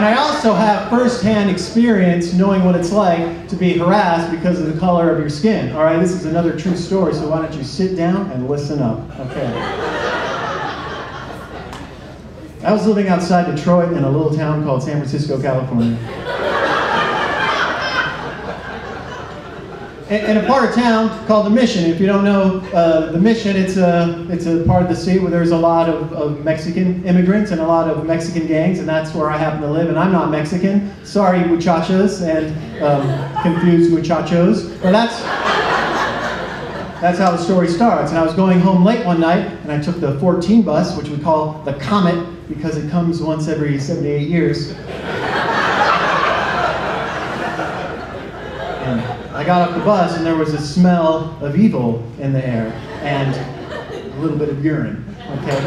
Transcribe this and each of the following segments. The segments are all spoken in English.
And I also have firsthand experience knowing what it's like to be harassed because of the color of your skin. All right, this is another true story, so why don't you sit down and listen up. Okay. I was living outside Detroit in a little town called San Francisco, California. In a part of town called The Mission. If you don't know The Mission, it's a part of the city where there's a lot of Mexican immigrants and a lot of Mexican gangs, and that's where I happen to live, and I'm not Mexican. Sorry, muchachas, and confused muchachos. But that's how the story starts. And I was going home late one night, and I took the 14 bus, which we call the Comet, because it comes once every 78 years. And I got off the bus, and there was a smell of evil in the air, and a little bit of urine, okay?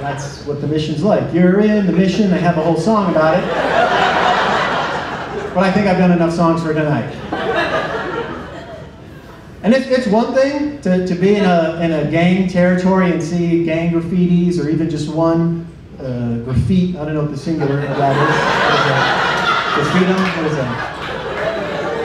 That's what The Mission's like. You're in The Mission. I have a whole song about it. But I think I've done enough songs for tonight. And it's one thing to be in a gang territory and see gang graffitis, or even just one graffiti. I don't know what the singular of that is. Graffito? What is that?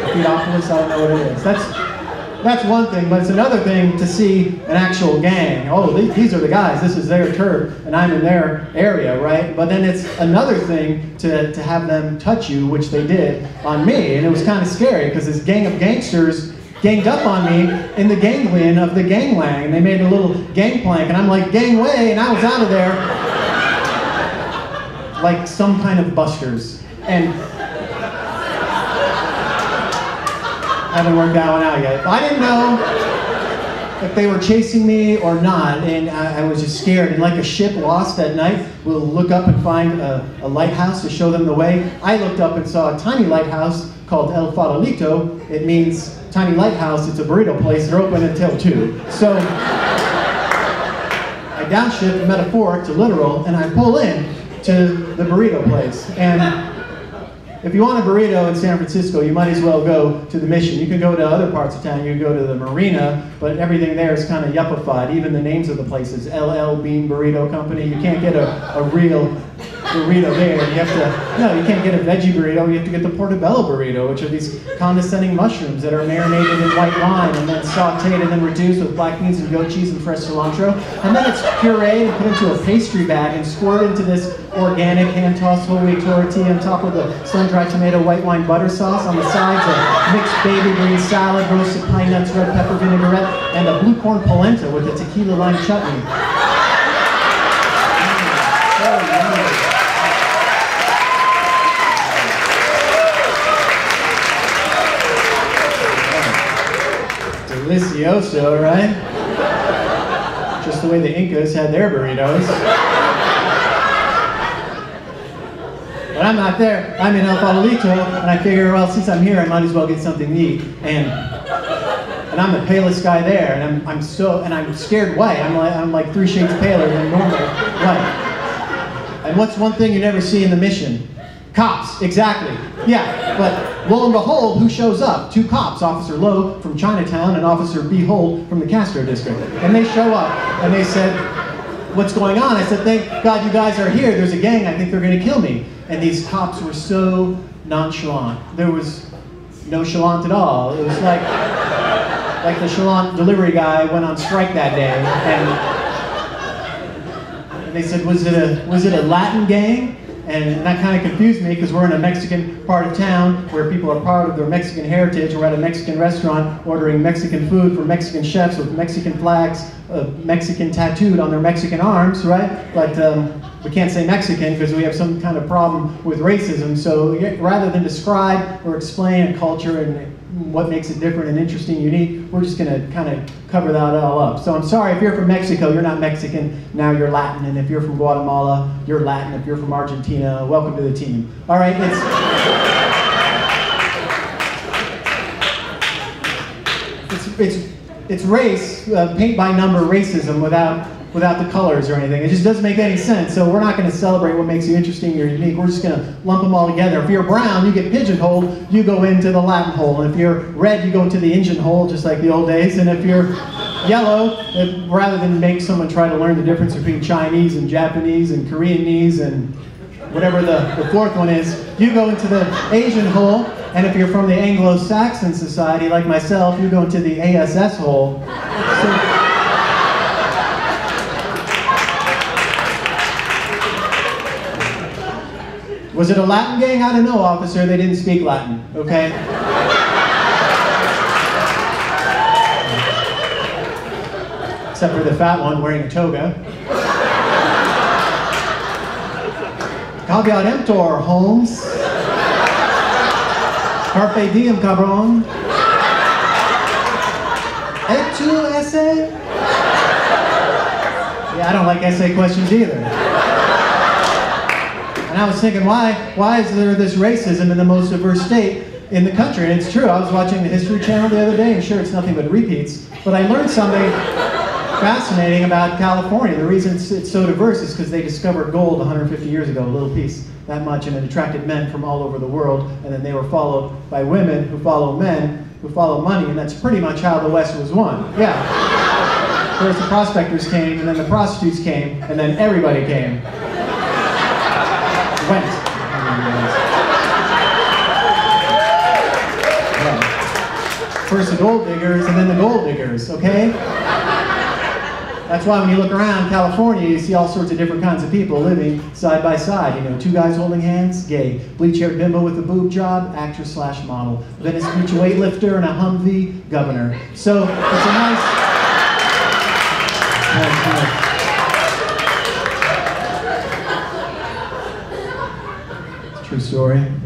Graffitopolis? I don't know what it is. That's one thing, but it's another thing to see an actual gang. Oh, these are the guys. This is their turf, and I'm in their area, right? But then it's another thing to have them touch you, which they did on me. And it was kind of scary, because this gang of gangsters ganged up on me in the ganglion of the gangway, and they made a little gangplank, and I'm like, gangway, and I was out of there like some kind of Busters. And I haven't worked that one out yet. I didn't know if they were chasing me or not, and I was just scared. And like a ship lost at night, we'll look up and find a lighthouse to show them the way. I looked up and saw a tiny lighthouse called El Farolito. It means tiny lighthouse. It's a burrito place. They're open until 2. So I downshift metaphoric to literal, and I pull in to the burrito place. And if you want a burrito in San Francisco, you might as well go to The Mission. You can go to other parts of town. You can go to the marina, but everything there is kind of yuppified. Even the names of the places, LL Bean Burrito Company. You can't get a real burrito there. You can't get a veggie burrito. You have to get the portobello burrito, which are these condescending mushrooms that are marinated in white wine and then sauteed and then reduced with black beans and goat cheese and fresh cilantro. And then it's pureed and put into a pastry bag and squirted into this organic hand-tossed whole wheat tortilla on top of the sun-dried tomato white wine butter sauce. On the sides, a mixed baby green salad, roasted pine nuts, red pepper vinaigrette, and a blue corn polenta with a tequila lime chutney. So delicioso, right? Just the way the Incas had their burritos. But I'm not there. I'm in El Farolito, and I figure, well, since I'm here, I might as well get something to eat. And I'm the palest guy there, and I'm scared white. I'm like 3 shades paler than normal white. And what's one thing you never see in The Mission? Cops, exactly. Yeah, but lo and behold, who shows up? 2 cops, Officer Lowe from Chinatown and Officer B. Hold from the Castro District. And they show up, and they said, what's going on? I said, thank God you guys are here. There's a gang. I think they're going to kill me. And these cops were so nonchalant. There was no chalant at all. It was like the chalant delivery guy went on strike that day. And they said, was it a Latin gang? And that kind of confused me, because we're in a Mexican part of town where people are proud of their Mexican heritage. We're at a Mexican restaurant ordering Mexican food from Mexican chefs with Mexican flags, Mexican tattooed on their Mexican arms, right? But we can't say Mexican because we have some kind of problem with racism. So rather than describe or explain a culture and what makes it different and interesting, unique, we're just going to kind of cover that all up. So I'm sorry, if you're from Mexico, you're not Mexican, now you're Latin, and if you're from Guatemala, you're Latin, if you're from Argentina, welcome to the team. All right, it's race, paint by number racism without the colors or anything. It just doesn't make any sense. So we're not going to celebrate what makes you interesting or unique. We're just going to lump them all together. If you're brown, you get pigeonholed, you go into the Latin hole. And if you're red, you go to the engine hole, just like the old days. And if you're yellow, rather than make someone try to learn the difference between Chinese and Japanese and Koreanese and whatever the fourth one is, you go into the Asian hole, and if you're from the Anglo-Saxon society like myself, you go into the ASS hole. So, was it a Latin gang? I don't know, officer. They didn't speak Latin, okay? Except for the fat one wearing a toga. How about Emptor, Holmes? Carpe diem, cabron. Et tu essay? Yeah, I don't like essay questions either. And I was thinking, why is there this racism in the most diverse state in the country? And it's true, I was watching the History Channel the other day, and sure, it's nothing but repeats, but I learned something fascinating about California. The reason it's so diverse is because they discovered gold 150 years ago, a little piece, that much, and it attracted men from all over the world, and then they were followed by women who follow men who follow money, and that's pretty much how the West was won. Yeah. First the prospectors came, and then the prostitutes came, and then everybody came. Went. First the gold diggers, and then the gold diggers, okay? That's why when you look around California, you see all sorts of different kinds of people living side by side. You know, two guys holding hands, gay. Bleach-haired bimbo with a boob job, actress slash model. Venice Beach weightlifter and a Humvee governor. So it's a nice... True story.